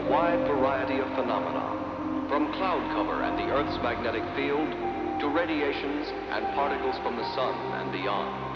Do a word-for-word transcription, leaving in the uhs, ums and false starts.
a wide variety of phenomena, from cloud cover and the Earth's magnetic field to radiations and particles from the sun and beyond.